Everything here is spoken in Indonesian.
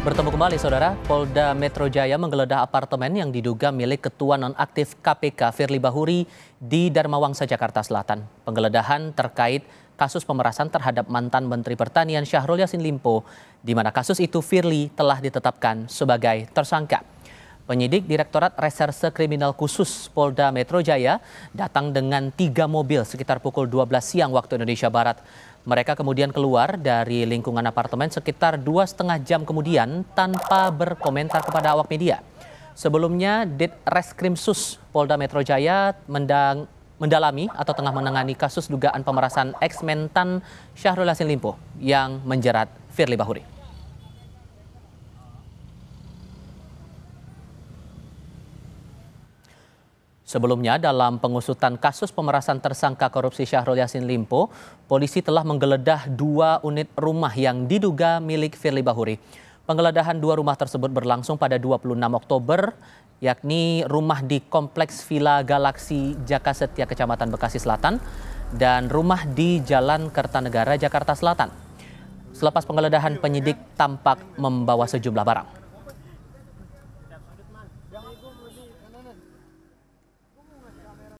Bertemu kembali, Saudara. Polda Metro Jaya menggeledah apartemen yang diduga milik Ketua Nonaktif KPK Firli Bahuri di Darmawangsa, Jakarta Selatan. Penggeledahan terkait kasus pemerasan terhadap mantan Menteri Pertanian Syahrul Yasin Limpo, di mana kasus itu Firli telah ditetapkan sebagai tersangka. Penyidik Direktorat Reserse Kriminal Khusus Polda Metro Jaya datang dengan 3 mobil sekitar pukul 12 siang waktu Indonesia Barat. Mereka kemudian keluar dari lingkungan apartemen sekitar 2,5 jam kemudian tanpa berkomentar kepada awak media. Sebelumnya, Dit Reskrim Sus Polda Metro Jaya mendalami atau tengah menangani kasus dugaan pemerasan ex-mentan Syahrul Yasin Limpo yang menjerat Firli Bahuri. Sebelumnya, dalam pengusutan kasus pemerasan tersangka korupsi Syahrul Yasin Limpo, polisi telah menggeledah 2 unit rumah yang diduga milik Firli Bahuri. Penggeledahan 2 rumah tersebut berlangsung pada 26 Oktober, yakni rumah di Kompleks Villa Galaksi Jakasetia, Kecamatan Bekasi Selatan, dan rumah di Jalan Kertanegara, Jakarta Selatan. Selepas penggeledahan, penyidik tampak membawa sejumlah barang.